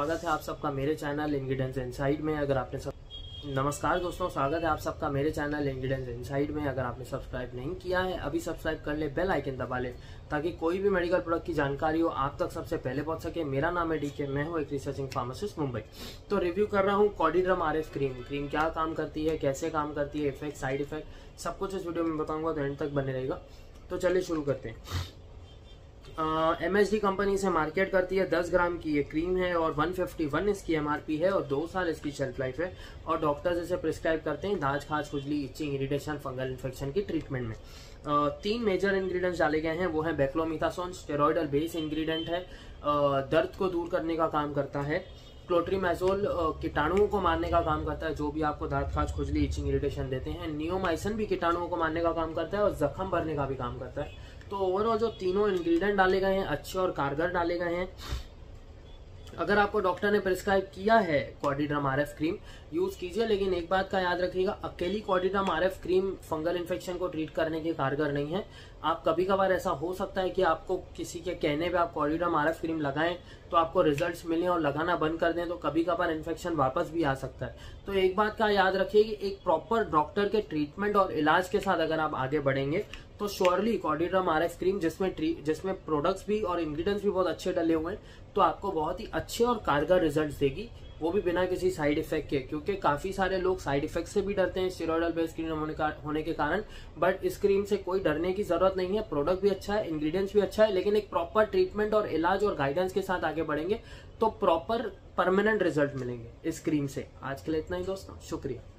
स्वागत है आप सबका मेरे चैनल इंग्रेडिएंट्स इनसाइड में। नमस्कार दोस्तों, स्वागत है आप सबका मेरे चैनल इंग्रेडिएंट्स इनसाइड में। अगर आपने सब्सक्राइब नहीं किया है अभी सब्सक्राइब कर ले, बेल आइकन दबा ले ताकि कोई भी मेडिकल प्रोडक्ट की जानकारी हो आप तक सबसे पहले पहुंच सके। मेरा नाम है डीके, मैं हूं एक रिसर्चिंग फार्मासिस्ट मुंबई। तो रिव्यू कर रहा हूं क्वाड्रिडर्म आरएफ क्रीम क्या काम करती है, कैसे काम करती है, इफेक्ट, साइड इफेक्ट, सब कुछ इस वीडियो में बताऊंगा, तो एंड तक बने रहेगा। तो चलिए शुरू करते हैं। MSD कंपनी से मार्केट करती है। 10 ग्राम की ये क्रीम है और 151 इसकी MRP है और 2 साल इसकी शेल्फ लाइफ है। और डॉक्टर्स इसे प्रिस्क्राइब करते हैं दाज, खाज, खुजली, इचिंग, इरिटेशन, फंगल इन्फेक्शन की ट्रीटमेंट में। 3 मेजर इंग्रेडिएंट्स डाले गए हैं, वो है बेक्लोमिथासोन, स्टेरॉइडल बेस इंग्रेडिएंट है, दर्द को दूर करने का काम करता है। क्लोट्रीमेजोल कीटाणुओं को मारने का काम करता है, जो भी आपको दाद, खाज, खुजली, इचिंग, इरिटेशन देते हैं। नियोमाइसिन भी कीटाणुओं को मारने का काम करता है और जख्म भरने का भी काम करता है। तो ओवरऑल जो तीनों इंग्रेडिएंट डाले गए हैं अच्छे और कारगर डाले गए हैं। अगर आपको डॉक्टर ने प्रिस्क्राइब किया है क्वाड्रिडर्म RF क्रीम यूज कीजिए, लेकिन एक बात का याद रखिएगा, अकेली Quadriderm RF cream fungal infection को ट्रीट करने के कारगर नहीं है। आप कभी कभार ऐसा हो सकता है कि आपको किसी के कहने पे आप क्वाड्रिडर्म RF क्रीम लगाएं तो आपको रिजल्ट्स मिले और लगाना बंद कर दें तो कभी कभार इन्फेक्शन वापस भी आ सकता है। तो एक बात का याद रखिए कि एक प्रॉपर डॉक्टर के ट्रीटमेंट और इलाज के साथ अगर आप आगे बढ़ेंगे तो श्योरली क्वाड्रिडर्म RF क्रीम जिसमें प्रोडक्ट्स भी और इंग्रेडिएंट्स भी बहुत अच्छे डले हुए हैं तो आपको बहुत ही अच्छे और कारगर रिजल्ट देगी, वो भी बिना किसी साइड इफेक्ट के। क्योंकि काफी सारे लोग साइड इफेक्ट से भी डरते हैं स्टेरॉइडल बेस्ड क्रीम होने के कारण, बट इस क्रीम से कोई डरने की जरूरत नहीं है। प्रोडक्ट भी अच्छा है, इंग्रेडिएंट्स भी अच्छा है, लेकिन एक प्रॉपर ट्रीटमेंट और इलाज और गाइडेंस के साथ आगे बढ़ेंगे तो प्रॉपर परमानेंट रिजल्ट मिलेंगे इस क्रीम से। आज के लिए इतना ही दोस्तों, शुक्रिया।